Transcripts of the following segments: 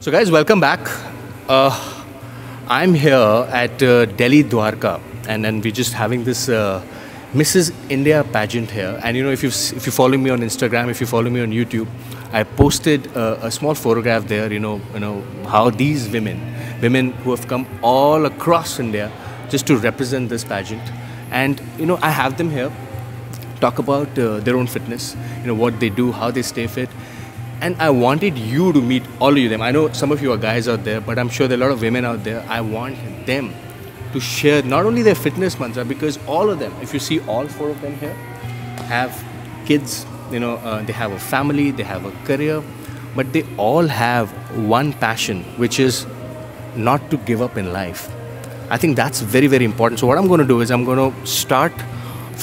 So guys, welcome back. I'm here at Delhi Dwarka, and then we're just having this Mrs India pageant here. And you know, if you follow me on Instagram, if you follow me on YouTube, I posted a small photograph there. You know how these women who have come all across India just to represent this pageant, and you know, I have them here talk about their own fitness. You know, what they do, how they stay fit. And I wanted you to meet all of them. I know some of you are guys out there, but I'm sure there are a lot of women out there. I want them to share not only their fitness mantra, because all of them, if you see all four of them here, have kids, you know, they have a family, they have a career, but they all have one passion, which is not to give up in life. I think that's very, very important. So what I'm going to do is I'm going to start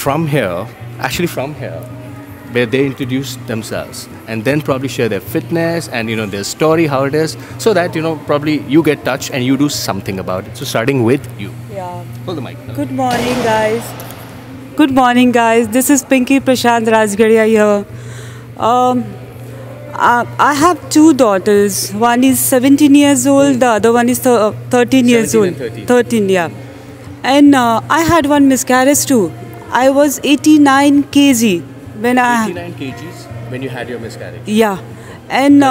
from here, actually from here, where they introduce themselves and then probably share their fitness and, you know, their story, how it is, so that, you know, probably you get touched and you do something about it. So starting with you. Yeah. Hold the mic. Good morning, guys. Good morning, guys. This is Pinky Prashant Rajgadia here. I have two daughters. One is 17 years old. The other one is 13 years old. 13, yeah. And I had one miscarriage too. I was 89 kg. When 89 kgs when you had your miscarriage. Yeah, and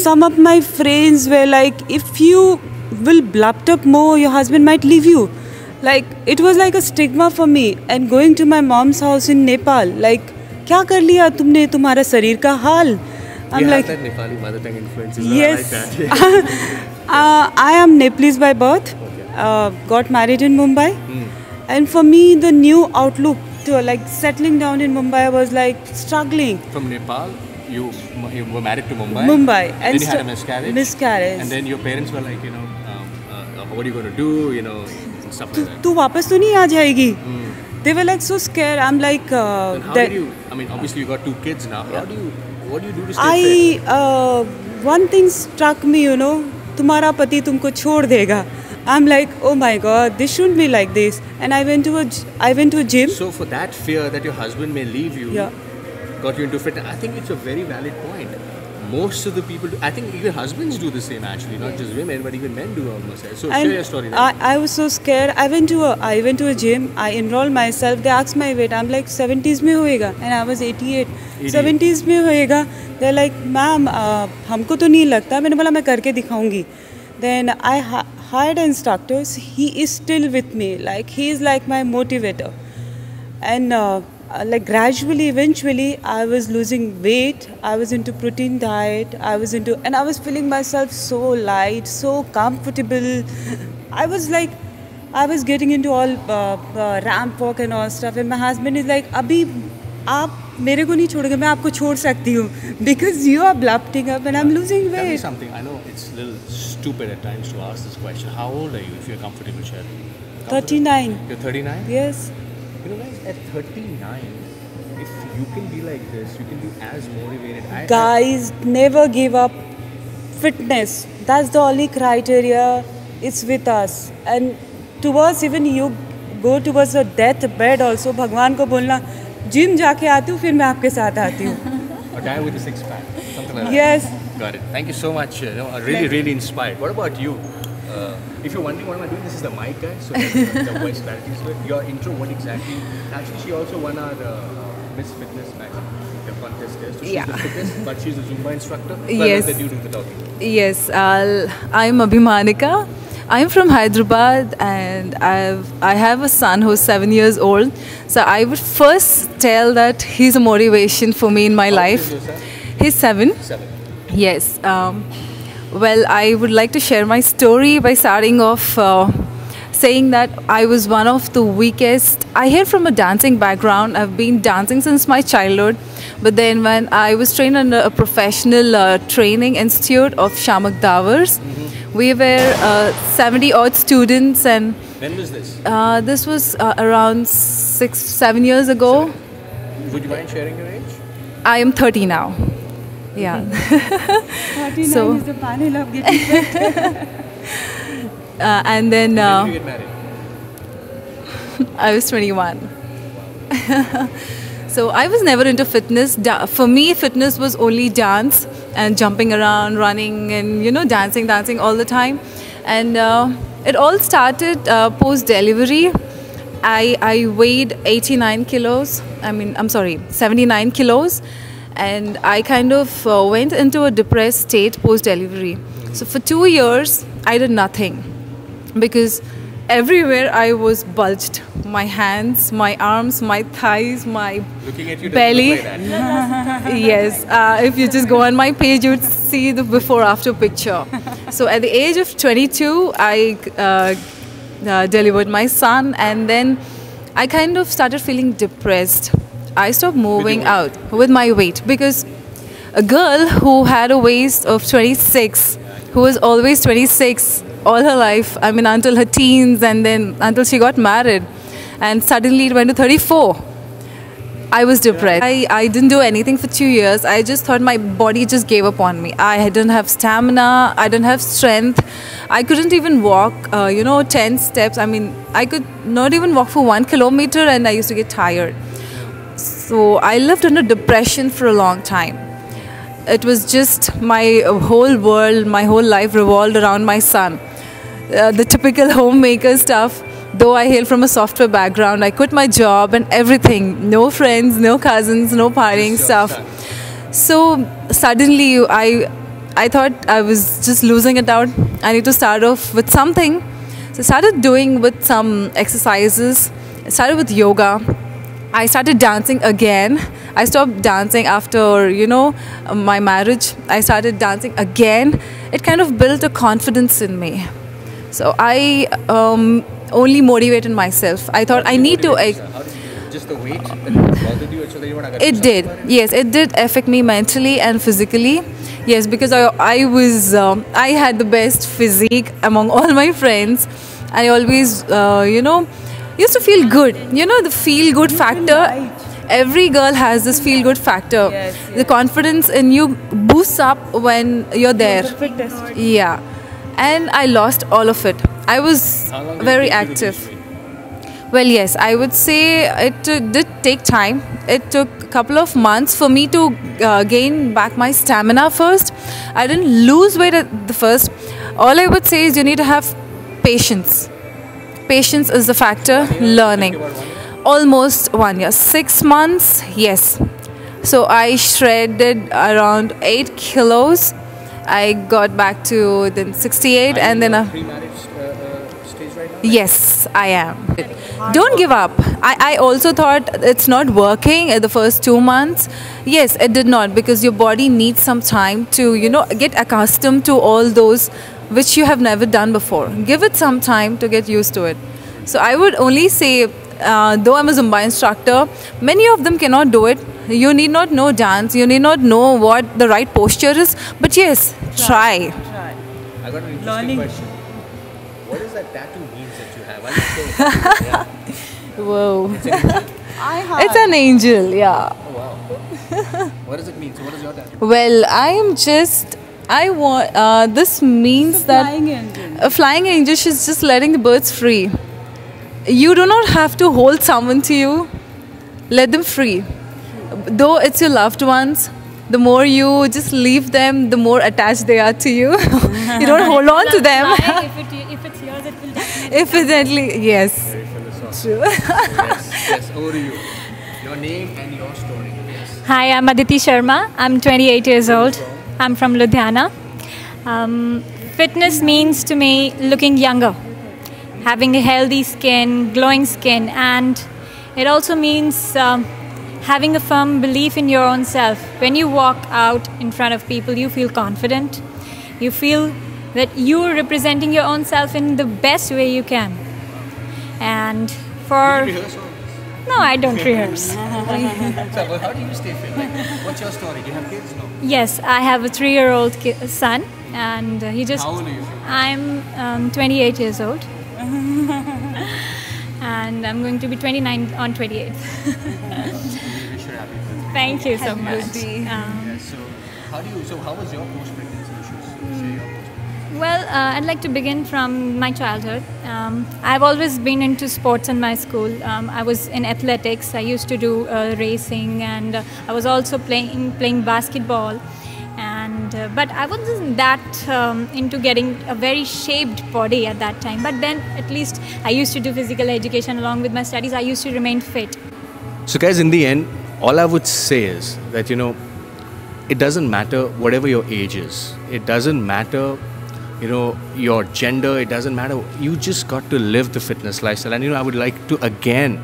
some of my friends were like, if you will blubbed up more, your husband might leave you. Like, it was like a stigma for me. And going to my mom's house in Nepal, like, क्या कर लिया तुमने तुम्हारा शरीर का हाल? I'm like, that Nepali mother tongue influences. Yes, I am Nepalese by birth. Okay. Got married in Mumbai, and for me the new outlook. Like settling down in Mumbai, I was like struggling. From Nepal, you were married to Mumbai. And then you had a miscarriage. And then your parents were like, you know, what are you going to do? You know, stuff like that. They were like so scared. I'm like. Then how did you? I mean, obviously you got two kids now. Yeah. How do you? What do you do to stay fit? One thing struck me, you know, तुम्हारा पति तुमको छोड़ देगा. I'm like, oh my God, this shouldn't be like this. And I went to a gym. So for that fear that your husband may leave you, yeah, got you into fitness. I think it's a very valid point. Most of the people do. I think even husbands do the same actually, not just women, but even men do almost. So share your story. I was so scared. I went to a gym. I enrolled myself. They asked my weight. I'm like 70s mein hoega, and I was 88. 70s mein hoega. They're like, ma'am, हमको तो नहीं लगता. मैंने बोला मैं करके दिखाऊंगी. Then I hired instructors. He is still with me. Like, he is like my motivator. And like gradually, eventually, I was losing weight. I was into protein diet. And I was feeling myself so light, so comfortable. I was getting into all ramp walk and all stuff. And my husband is like, "Abhi, आप मेरे को नहीं छोड़ोगे, मैं आपको छोड़ सकती हूँ, because you are bloating up and I'm losing weight." Tell me something. I know it's a little stupid at times to ask this question. How old are you, if you're comfortable sharing? 39. You're 39? Yes. You know, guys, at 39, if you can be like this, you can be as motivated. Guys, never give up. Fitness. That's the only criteria. It's with us. And towards even you go towards a deathbed also. भगवान को बोलना, gym जाके आती हूँ फिर मैं आपके साथ आती हूँ. Yes. Got it. Thank you so much. No, really, really inspired. What about you? If you're wondering what am I doing, this is the mic guy, so the voice clarity is good. Your intro, what exactly? Actually, she also won our Miss Fitness magazine, the contest there. So she's the fitness, but she's a Zumba instructor. Yes. That you do the talking. Yes, I'm Abhimanika. I'm from Hyderabad, and I have a son who's 7 years old. So I would first tell that he's a motivation for me in my life. He's seven. Yes. Well, I would like to share my story by starting off saying that I was one of the weakest. I hail from a dancing background. I've been dancing since my childhood. But then when I was trained under a professional training institute of Shamak Dawar's, we were 70-odd students. And when was this? This was around 7 years ago. Would you mind sharing your age? I am 30 now. Yeah. 39 so, is the panel of getting better. And then when did you get married? I was 21. So I was never into fitness. For me, fitness was only dance and jumping around, running, and you know, dancing all the time. And it all started post delivery. I weighed 89 kilos. I mean, I'm sorry, 79 kilos. And I kind of went into a depressed state post-delivery. So for 2 years, I did nothing because everywhere I was bulged. My hands, my arms, my thighs, my looking at you belly. Doesn't look like that. Yes, if you just go on my page, you'd see the before-after picture. So at the age of 22, I delivered my son, and then I kind of started feeling depressed. I stopped moving out with my weight because a girl who had a waist of 26, who was always 26 all her life, I mean until her teens and then until she got married, and suddenly it went to 34. I was depressed. I didn't do anything for 2 years. I just thought my body just gave up on me. I didn't have stamina. I didn't have strength. I couldn't even walk, you know, 10 steps. I mean, I could not even walk for 1 kilometer, and I used to get tired. So I lived in a depression for a long time. It was just my whole world, my whole life revolved around my son. The typical homemaker stuff, though I hail from a software background, I quit my job and everything. No friends, no cousins, no partying stuff. So suddenly I thought I was just losing it out. I need to start off with something. So I started doing with some exercises. I started with yoga. I started dancing again. I stopped dancing after, you know, my marriage. I started dancing again. It kind of built a confidence in me. So I only motivated myself. I thought I need to... Just the weight that bothered you, so that you want to get it did. Yes, it did affect me mentally and physically. Yes, because I had the best physique among all my friends. I always, you know... used to feel good, you know, the feel good factor. Every girl has this feel good factor. Yes, yes. The confidence in you boosts up when you're there. Yeah, and I lost all of it. I was very active. Well, yes, I would say it did take time. It took a couple of months for me to gain back my stamina first. I didn't lose weight at the first. All I would say is you need to have patience. Patience is the factor. Learning. Almost 1 year. 6 months, yes. So I shredded around 8 kilos. I got back to then 68 and then... pre-marriage stage right now? Yes, I am. Don't give up. I also thought it's not working at the first 2 months. Yes, it did not, because your body needs some time to, you know, get accustomed to all those which you have never done before. Give it some time to get used to it. So I would only say, though I'm a Zumba instructor, many of them cannot do it. You need not know dance, you need not know what the right posture is, but yes, try. I got an interesting question. What does that tattoo mean that you have? Whoa. It's an angel, yeah. Oh, wow. What does it mean? So what is your tattoo? Well, this means that a flying angel is just letting the birds free. You do not have to hold someone to you. Let them free. Though it's your loved ones, the more you just leave them, the more attached they are to you. You don't hold on to them. If it's yours, it will definitely. Definitely, yes. True. Yes. Over to you. Your name and your story. Yes. Hi, I'm Aditi Sharma. I'm 28 years old. I'm from Ludhiana. Fitness means to me looking younger, having a healthy skin, glowing skin, and it also means having a firm belief in your own self. When you walk out in front of people, you feel confident. You feel that you are representing your own self in the best way you can. And for... Do you rehearse all this? No, I don't rehearse. So, how do you stay fit? Like, what's your story? Do you have kids? No? Yes, I have a 3-year-old son. And he just... How old are you? I'm 28 years old. And I'm going to be 29 on 28th. Thank you so much. So how was your post-pregnancy issues? Well, I'd like to begin from my childhood. I've always been into sports in my school. I was in athletics. I used to do racing, and I was also playing basketball. But I wasn't that into getting a very shaped body at that time. But then at least I used to do physical education along with my studies. I used to remain fit. So guys, in the end, all I would say is that, you know, it doesn't matter whatever your age is. It doesn't matter, you know, your gender. It doesn't matter. You just got to live the fitness lifestyle. And, you know, I would like to again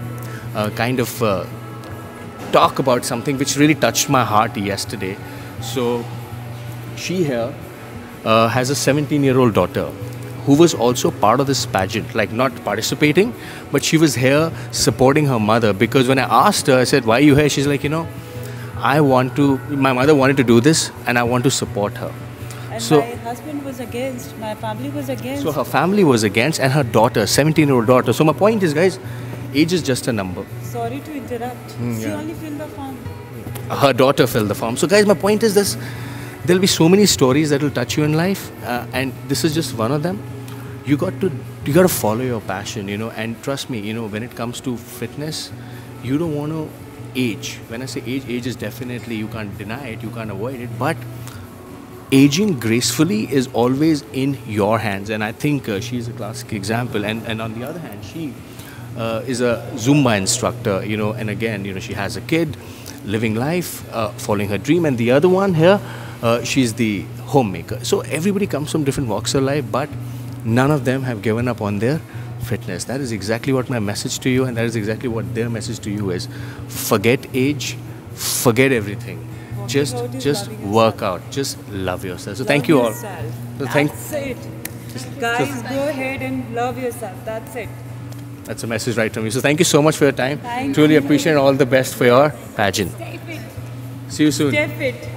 talk about something which really touched my heart yesterday. So... she here has a 17-year-old daughter who was also part of this pageant, like not participating, but she was here supporting her mother. Because when I asked her, I said, why are you here? She's like, you know, my mother wanted to do this and I want to support her. And so, my husband was against, my family was against. So her family was against, and her daughter, 17-year-old daughter. So my point is, guys, age is just a number. Sorry to interrupt. She only filled the form. Her daughter filled the form. So guys, my point is this. There'll be so many stories that will touch you in life, and this is just one of them. You got to follow your passion, you know. And trust me, you know, when it comes to fitness, you don't want to age. When I say age, age is definitely, you can't deny it, you can't avoid it. But aging gracefully is always in your hands, and I think she's a classic example. And on the other hand, she is a Zumba instructor, you know. And again, you know, she has a kid, living life, following her dream. And the other one here. She's the homemaker. So everybody comes from different walks of life, but none of them have given up on their fitness. That is exactly what my message to you, and that is exactly what their message to you is. Forget age, forget everything. Just work out. Just love yourself. So thank you all. That's it. Guys, go ahead and love yourself. That's it. That's a message right from me. So thank you so much for your time. Truly appreciate all the best for your pageant. Stay fit. See you soon. Stay fit.